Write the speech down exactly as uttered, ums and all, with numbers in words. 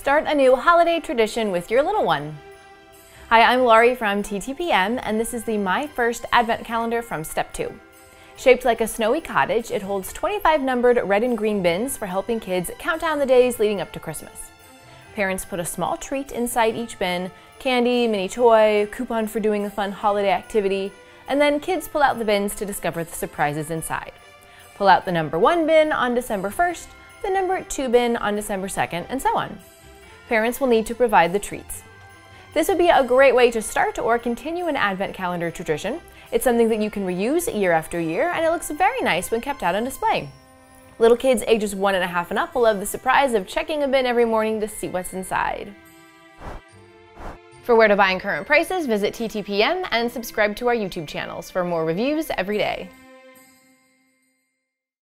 Start a new holiday tradition with your little one. Hi, I'm Laurie from T T P M, and this is the My First Advent Calendar from Step two. Shaped like a snowy cottage, it holds twenty-five numbered red and green bins for helping kids count down the days leading up to Christmas. Parents put a small treat inside each bin: candy, mini toy, coupon for doing a fun holiday activity, and then kids pull out the bins to discover the surprises inside. Pull out the number one bin on December first, the number two bin on December second, and so on. Parents will need to provide the treats. This would be a great way to start or continue an advent calendar tradition. It's something that you can reuse year after year, and it looks very nice when kept out on display. Little kids ages one and a half and up will love the surprise of checking a bin every morning to see what's inside. For where to buy and current prices, visit T T P M and subscribe to our YouTube channels for more reviews every day.